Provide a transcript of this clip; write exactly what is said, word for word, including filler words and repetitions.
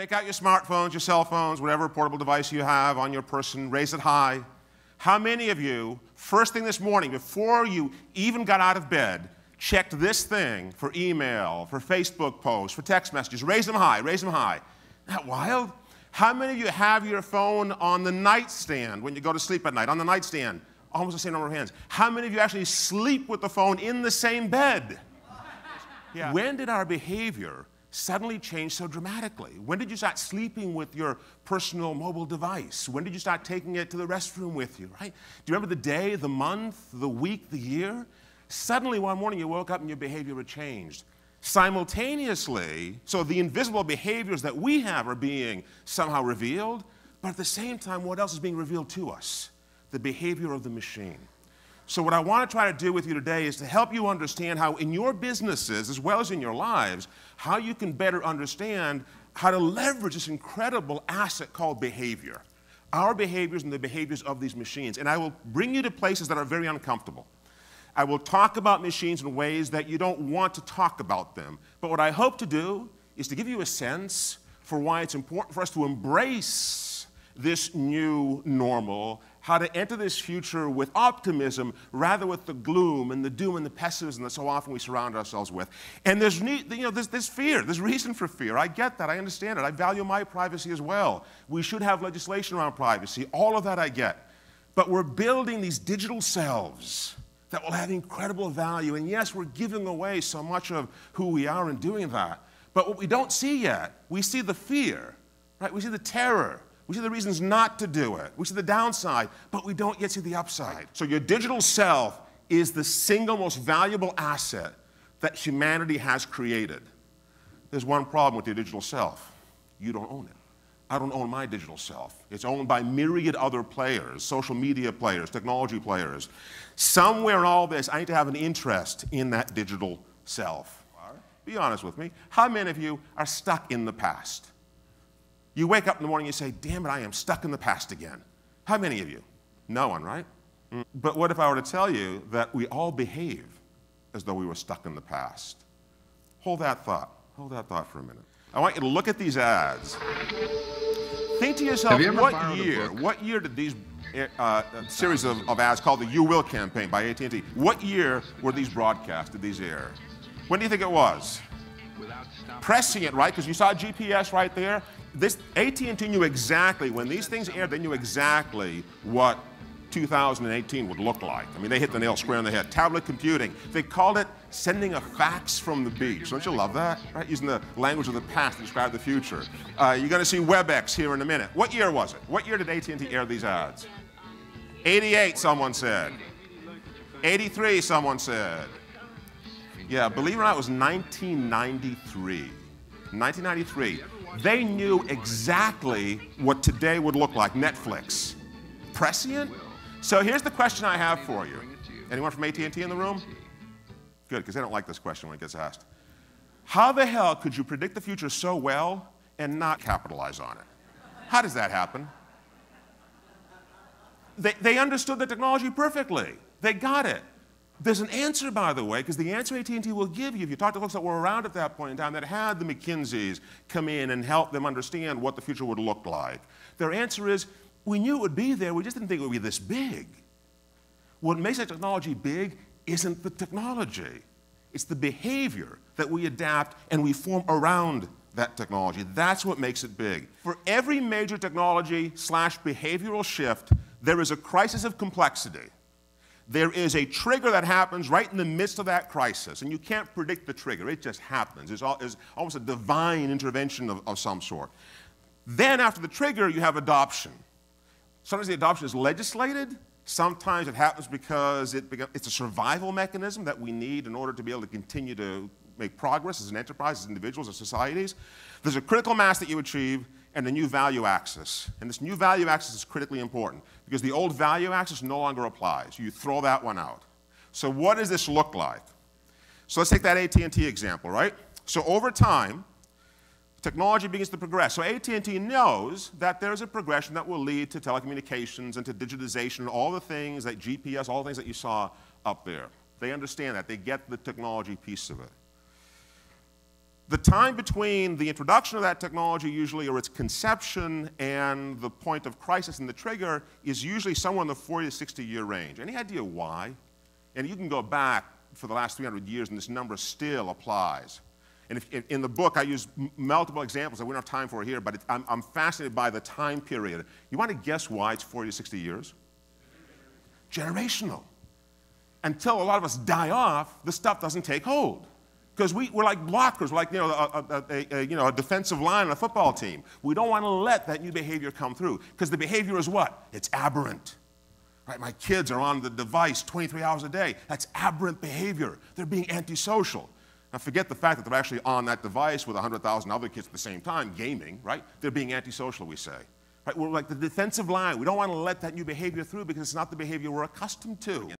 Take out your smartphones, your cell phones, whatever portable device you have on your person, raise it high. How many of you, first thing this morning, before you even got out of bed, checked this thing for email, for Facebook posts, for text messages? Raise them high, raise them high. Isn't that wild? How many of you have your phone on the nightstand when you go to sleep at night, on the nightstand? Almost the same number of hands. How many of you actually sleep with the phone in the same bed? Yeah. When did our behavior suddenly change so dramatically? When did you start sleeping with your personal mobile device? When did you start taking it to the restroom with you, right? Do you remember the day, the month, the week, the year? Suddenly one morning you woke up and your behavior had changed. Simultaneously, so the invisible behaviors that we have are being somehow revealed, but at the same time, what else is being revealed to us? The behavior of the machine. So what I want to try to do with you today is to help you understand how in your businesses, as well as in your lives, how you can better understand how to leverage this incredible asset called behavior. Our behaviors and the behaviors of these machines. And I will bring you to places that are very uncomfortable. I will talk about machines in ways that you don't want to talk about them. But what I hope to do is to give you a sense for why it's important for us to embrace this new normal, how to enter this future with optimism rather with the gloom and the doom and the pessimism that so often we surround ourselves with. And there's, you know, there's, there's fear, there's reason for fear. I get that, I understand it. I value my privacy as well. We should have legislation around privacy. All of that I get. But we're building these digital selves that will have incredible value. And yes, we're giving away so much of who we are in doing that. But what we don't see yet, we see the fear, right? We see the terror. We see the reasons not to do it. We see the downside, but we don't yet see the upside. So your digital self is the single most valuable asset that humanity has created. There's one problem with your digital self. You don't own it. I don't own my digital self. It's owned by myriad other players, social media players, technology players. Somewhere in all this, I need to have an interest in that digital self. Be honest with me. How many of you are stuck in the past? You wake up in the morning and you say, damn it, I am stuck in the past again. How many of you? No one, right? But what if I were to tell you that we all behave as though we were stuck in the past? Hold that thought. Hold that thought for a minute. I want you to look at these ads. Think to yourself, you what year, what year did these uh, series of, of ads called the You Will Campaign by A T and T, what year were these broadcast, did these air? When do you think it was? Pressing it, right? Because you saw G P S right there. This A T and T knew exactly, when these things aired, they knew exactly what two thousand eighteen would look like. I mean, they hit the nail square on the head. Tablet computing. They called it sending a fax from the beach. Don't you love that? Right? Using the language of the past to describe the future. Uh, you're going to see WebEx here in a minute. What year was it? What year did A T and T air these ads? eighty-eight, someone said. eighty-three, someone said. Yeah, believe it or not, it was nineteen ninety-three. nineteen ninety-three. They knew exactly what today would look like. Netflix. Prescient? So here's the question I have for you. Anyone from A T and T in the room? Good, because they don't like this question when it gets asked. How the hell could you predict the future so well and not capitalize on it? How does that happen? They, they understood the technology perfectly. They got it. There's an answer, by the way, because the answer A T and T will give you, if you talk to folks that were around at that point in time that had the McKinseys come in and help them understand what the future would look like, their answer is, we knew it would be there, we just didn't think it would be this big. What makes that technology big isn't the technology. It's the behavior that we adapt and we form around that technology. That's what makes it big. For every major technology slash behavioral shift, there is a crisis of complexity. There is a trigger that happens right in the midst of that crisis, and you can't predict the trigger. It just happens. It's, all, it's almost a divine intervention of, of some sort. Then after the trigger, you have adoption. Sometimes the adoption is legislated. Sometimes it happens because it becomes, it's a survival mechanism that we need in order to be able to continue to make progress as an enterprise, as individuals, as societies. There's a critical mass that you achieve, and a new value axis. And this new value axis is critically important because the old value axis no longer applies. You throw that one out. So what does this look like? So let's take that A T and T example, right? So over time, technology begins to progress. So A T and T knows that there's a progression that will lead to telecommunications and to digitization, all the things that G P S, all the things that you saw up there. They understand that. They get the technology piece of it. The time between the introduction of that technology usually, or its conception, and the point of crisis and the trigger is usually somewhere in the forty to sixty year range. Any idea why? And you can go back for the last three hundred years and this number still applies. And if, in, in the book, I use multiple examples that we don't have time for here, but it, I'm, I'm fascinated by the time period. You want to guess why it's forty to sixty years? Generational. Until a lot of us die off, this stuff doesn't take hold. Because we, we're like blockers, we're like you know a, a, a, you know, a defensive line on a football team. We don't want to let that new behavior come through, because the behavior is what? It's aberrant. Right? My kids are on the device twenty-three hours a day. That's aberrant behavior. They're being antisocial. Now forget the fact that they're actually on that device with one hundred thousand other kids at the same time, gaming, right? They're being antisocial, we say. Right? We're like the defensive line. We don't want to let that new behavior through because it's not the behavior we're accustomed to.